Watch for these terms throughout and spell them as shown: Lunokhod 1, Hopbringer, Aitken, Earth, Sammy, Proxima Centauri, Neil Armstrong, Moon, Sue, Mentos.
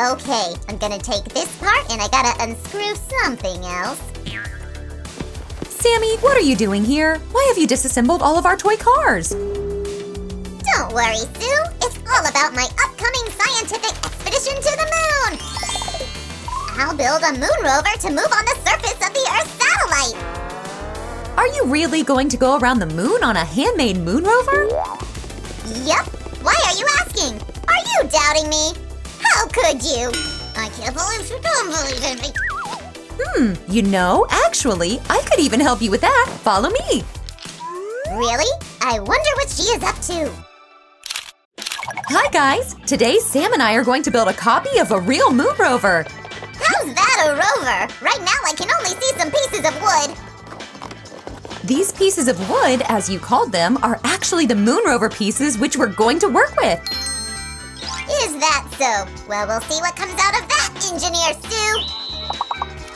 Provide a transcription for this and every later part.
Okay, I'm gonna take this part and I gotta unscrew something else. Sammy, what are you doing here? Why have you disassembled all of our toy cars? Don't worry, Sue. It's all about my upcoming scientific expedition to the moon. I'll build a moon rover to move on the surface of the Earth's satellite. Are you really going to go around the moon on a handmade moon rover? Yep. Why are you asking? Are you doubting me? How could you? I can't believe you don't believe in me. You know, actually, I could even help you with that. Follow me. Really? I wonder what she is up to. Hi, guys. Today, Sam and I are going to build a copy of a real moon rover. How's that a rover? Right now, I can only see some pieces of wood. These pieces of wood, as you called them, are actually the moon rover pieces which we're going to work with. Is that so? Well, we'll see what comes out of that, Engineer Sue.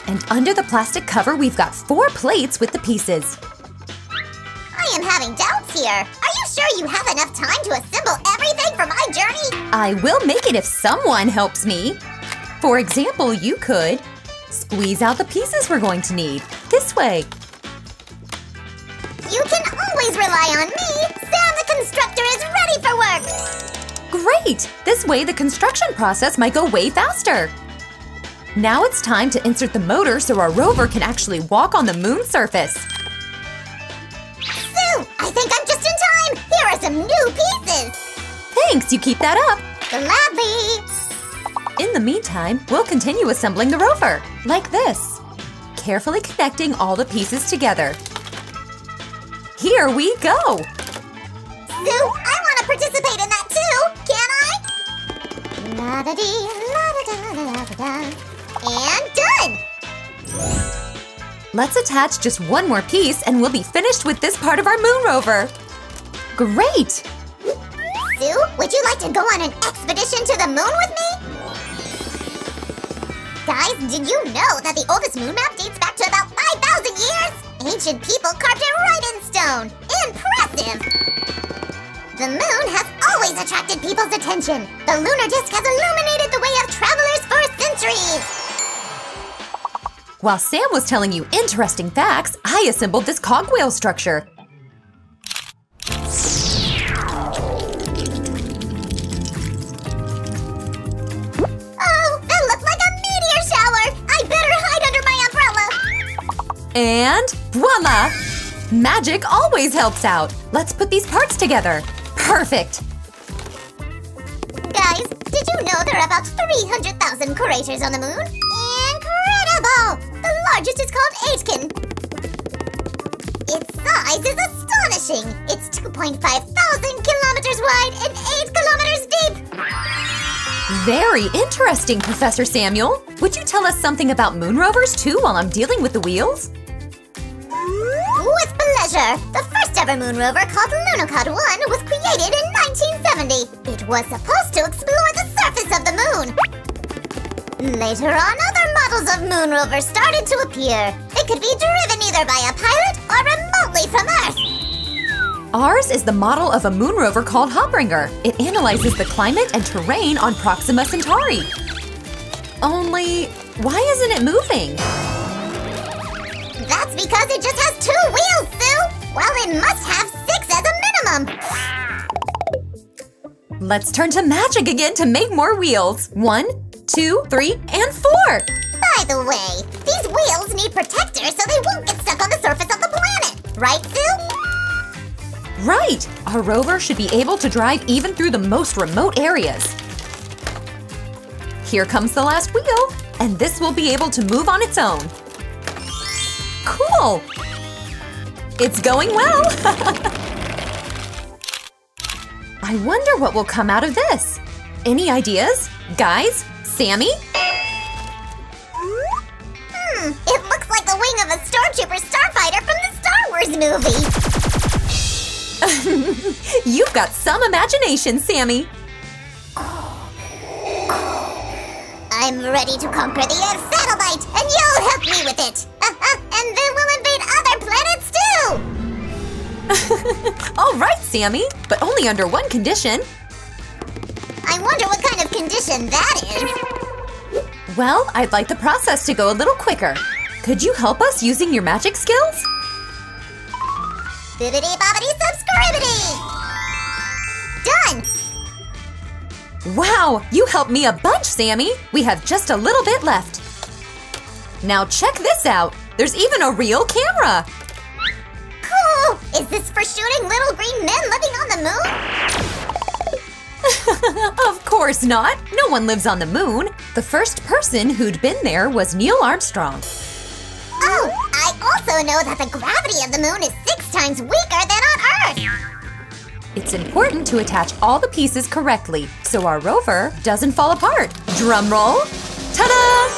And under the plastic cover, we've got 4 plates with the pieces. I am having doubts here. Are you sure you have enough time to assemble everything for my journey? I will make it if someone helps me. For example, you could squeeze out the pieces we're going to need. This way. You can always rely on me. Sam the constructor is ready for work. Great! This way, the construction process might go way faster. Now it's time to insert the motor so our rover can actually walk on the moon surface. Sue, I think I'm just in time! Here are some new pieces! Thanks, you keep that up! Gladly! In the meantime, we'll continue assembling the rover, like this. Carefully connecting all the pieces together. Here we go! Sue, I want to participate in that too! Can I? La-da-dee, la-da-da-da-da-da. And done! Let's attach just one more piece and we'll be finished with this part of our moon rover. Great! Sue, would you like to go on an expedition to the moon with me? Guys, did you know that the oldest moon map dates back to about 5,000 years? Ancient people carved it right in stone. Impressive! The moon has always attracted people's attention. The lunar disk has illuminated the way of travelers for centuries. While Sam was telling you interesting facts, I assembled this cogwheel structure. Oh, that looked like a meteor shower! I better hide under my umbrella! And voila! Magic always helps out. Let's put these parts together. Perfect! Guys, did you know there are about 300,000 craters on the moon? Incredible! The largest is called Aitken. Its size is astonishing. It's 2,500 kilometers wide and 8 kilometers deep. Very interesting, Professor Samuel. Would you tell us something about moon rovers, too, while I'm dealing with the wheels? With pleasure. The first ever moon rover, called Lunokhod 1, was created in 1970. It was supposed to explore the surface of the moon. Later on, other models of moon rovers started to appear. They could be driven either by a pilot or remotely from Earth. Ours is the model of a moon rover called Hopbringer. It analyzes the climate and terrain on Proxima Centauri. Only, why isn't it moving? That's because it just has 2 wheels, Sue! Well, it must have 6 as a minimum! Let's turn to magic again to make more wheels. 1, 2, 3, and 4! By the way, these wheels need protectors so they won't get stuck on the surface of the planet! Right, Sue? Right! Our rover should be able to drive even through the most remote areas. Here comes the last wheel, and this will be able to move on its own. Cool! It's going well! I wonder what will come out of this. Any ideas? Guys? Sammy? It looks like the wing of a stormtrooper starfighter from the Star Wars movie! You've got some imagination, Sammy! I'm ready to conquer the Earth satellite, and you'll help me with it! And then we'll invade other planets, too! All right, Sammy, but only under one condition. I wonder what kind of condition that is. Well, I'd like the process to go a little quicker. Could you help us using your magic skills? Bibbidi bobbidi subscribity! Done! Wow, you helped me a bunch, Sammy! We have just a little bit left. Now check this out! There's even a real camera! Cool! Is this for shooting little green men living on the moon? Of course not! No one lives on the moon! The first person who'd been there was Neil Armstrong. Oh! I also know that the gravity of the moon is 6 times weaker than on Earth! It's important to attach all the pieces correctly so our rover doesn't fall apart. Drum roll! Ta-da!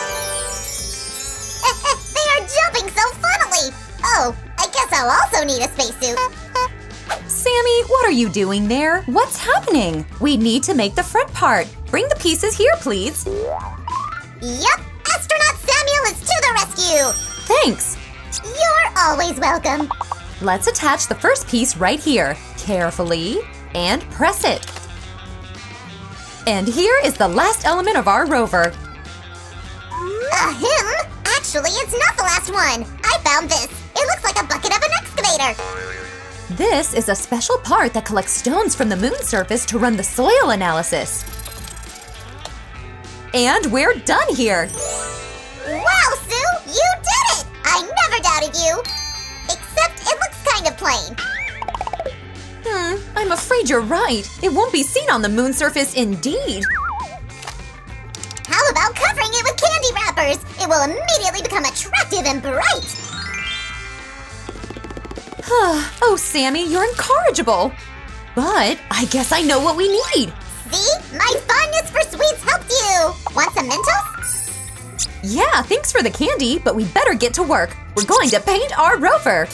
Jumping so funnily! Oh, I guess I'll also need a spacesuit. Sammy, what are you doing there? What's happening? We need to make the front part. Bring the pieces here, please. Yep, astronaut Samuel is to the rescue! Thanks! You're always welcome. Let's attach the first piece right here, carefully, and press it. And here is the last element of our rover. Ahem! Actually, it's not the last one! I found this! It looks like a bucket of an excavator! This is a special part that collects stones from the moon's surface to run the soil analysis. And we're done here! Wow, Sue! You did it! I never doubted you! Except it looks kind of plain. I'm afraid you're right. It won't be seen on the moon's surface indeed. How about covering it with candy wrappers? It will immediately become attractive and bright! Oh, Sammy, you're incorrigible! But I guess I know what we need! See? My fondness for sweets helped you! Want some Mentos? Yeah, thanks for the candy, but we better get to work! We're going to paint our rover!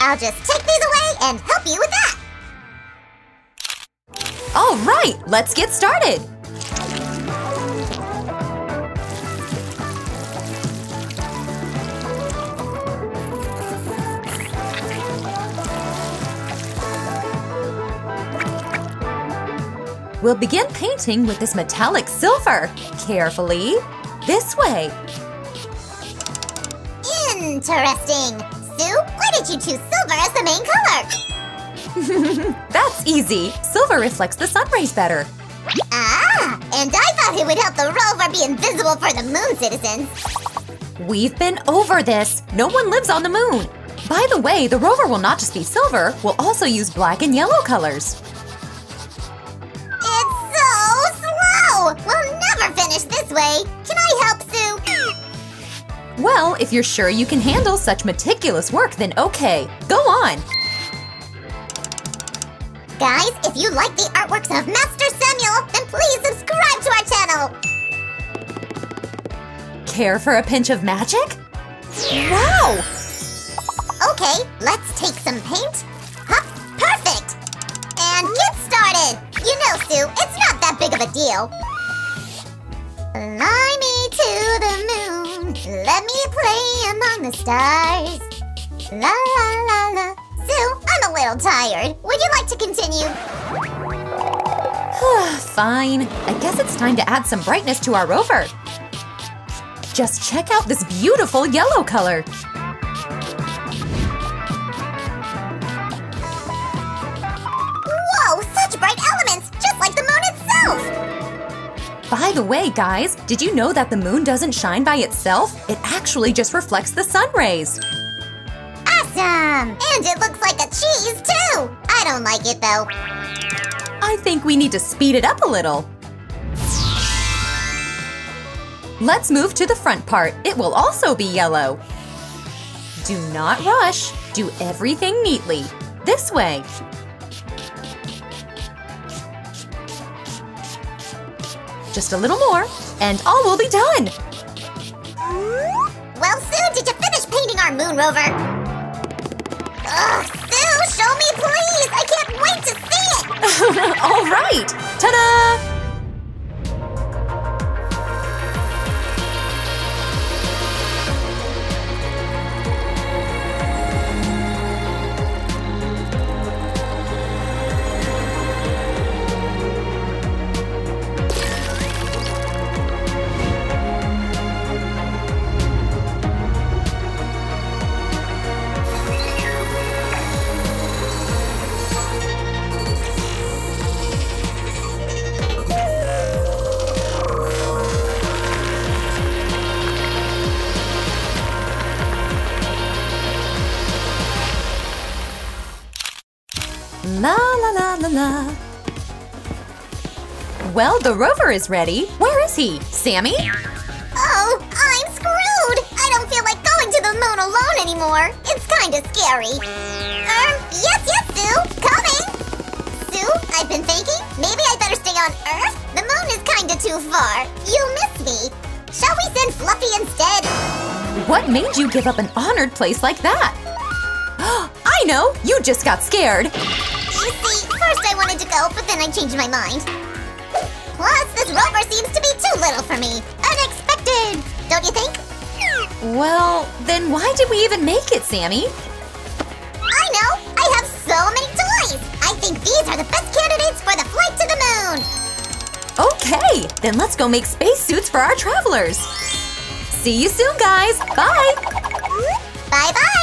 I'll just take these away and help you with that! Alright, let's get started! We'll begin painting with this metallic silver. Carefully. This way. Interesting. Sue, why did you choose silver as the main color? That's easy. Silver reflects the sun rays better. Ah, and I thought it would help the rover be invisible for the moon citizens. We've been over this. No one lives on the moon. By the way, the rover will not just be silver. We'll also use black and yellow colors. We'll never finish this way! Can I help, Sue? Well, if you're sure you can handle such meticulous work, then okay. Go on! Guys, if you like the artworks of Master Samuel, then please subscribe to our channel! Care for a pinch of magic? Wow! Okay, let's take some paint. Huh, perfect! And get started! You know, Sue, it's not that big of a deal. Fly me to the moon, let me play among the stars. La la la la. Sue, I'm a little tired. Would you like to continue? Fine. I guess it's time to add some brightness to our rover. Just check out this beautiful yellow color. Whoa, such bright elements, just like the moon itself! By the way, guys, did you know that the moon doesn't shine by itself? It actually just reflects the sun rays. Awesome! And it looks like a cheese, too! I don't like it, though. I think we need to speed it up a little. Let's move to the front part. It will also be yellow. Do not rush. Do everything neatly. This way. Just a little more, and all will be done! Well, Sue, did you finish painting our moon rover? Ugh, Sue, show me please! I can't wait to see it! All right! Ta-da! la. Well, the rover is ready. Where is he? Sammy? Oh, I'm screwed! I don't feel like going to the moon alone anymore. It's kinda scary. Yes, Sue! Coming! Sue, I've been thinking, maybe I better stay on Earth? The moon is kinda too far. You'll miss me. Shall we send Fluffy instead? What made you give up an honored place like that? I know! You just got scared! You see, first I wanted to go, but then I changed my mind. Plus, this rover seems to be too little for me. Unexpected, don't you think? Well, then why did we even make it, Sammy? I know! I have so many toys! I think these are the best candidates for the flight to the moon! Okay, then let's go make spacesuits for our travelers! See you soon, guys! Bye! Bye-bye!